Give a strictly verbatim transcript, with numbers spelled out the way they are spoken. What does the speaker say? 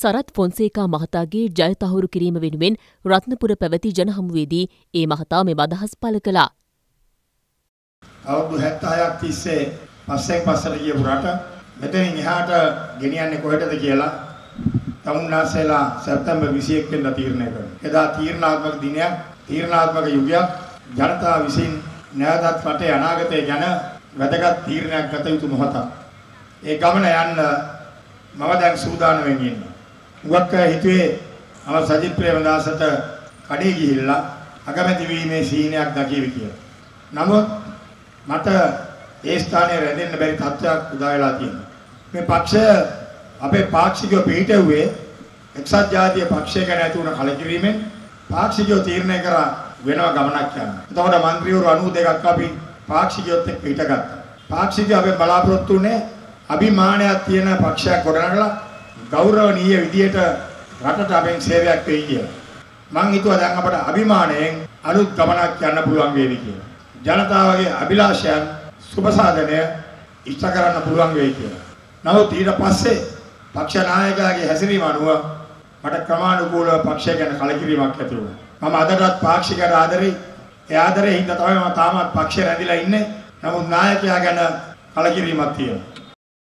සරත් ෆොන්සේකා මහතාගේ ජයතහවුරු කිරීම වෙනුවෙන් රත්නපුර පැවති ජනහමුවේදී ඒ මහතා මෙම අදහස් පළ කළා. අවුරුදු හැත්තෑයක් තිස්සේ පස්සෙන් පස්සට ගිය වරට මෙතනින් එහාට ගෙනියන්නේ කොහෙටද කියලා තමුන්නාසේලා සැප්තැම්බර් විසිඑක වෙනිදා තීරණය කරනවා. එදා තීරණාත්මක දිනයක්, තීරණාත්මක යුගයක්, ජනතාව විසින් නැවතත් රටේ අනාගතය ගැන වැදගත් තීරණයක් ගත යුතු මොහොතක්. ඒ ගමන යන්න මම දැන් සූදානම් වෙමින් ඉන්නවා. මුගක් හිතුවේ අම සජිත් ප්‍රේමදාසට කඩේ ගිහිල්ලා අගමැති වීමේ සීනයක් දකිවි කියලා. නමුත් මට ඒ ස්ථානයේ රැඳෙන්න බැරි තත්ත්වයක් උදා වෙලා තියෙනවා. මේ පක්ෂය අපේ පාක්ෂිකව පිටුවේ එක්සත් ජාතික පක්ෂය ගැන ඇති වුණ කලකිරීමෙන් පාක්ෂිකව තීරණය කරා වෙනම ගමනක් යන්න. එතකොට മന്ത്രിවරු අනූ දෙකක් අපි පාක්ෂිකයොත් එක්ක පිටගත්තා. පාක්ෂිකව අපි බලාපොරොත්තු වුණේ අභිමානයක් තියෙන පක්ෂයක් ගොඩනගලා ගෞරවනීය විදියට රටට අපෙන් සේවයක් වෙයි කියලා. මම හිතුවා දැන් අපට අභිමාණයෙන් අලුත් ගමනක් යන්න පුළුවන් වේවි කියලා. ජනතාවගේ අභිලාෂයන් සුබ සාධනය ඉෂ්ට කරන්න පුළුවන් වෙයි කියලා. නමුත් ඊට පස්සේ පක්ෂ නායකයාගේ හැසිරීම අනුව මට ක්‍රමානුකූලව පක්ෂය ගැන කලකිරීමක් ඇති වුණා. මම අදටත් පාක්ෂිකයට ආදරෙයි. ඒ ආදරේ හින්දා තමයි මම තාමත් පක්ෂය රැඳිලා ඉන්නේ. නමුත් නායකයා ගැන කලකිරීමක් තියෙනවා.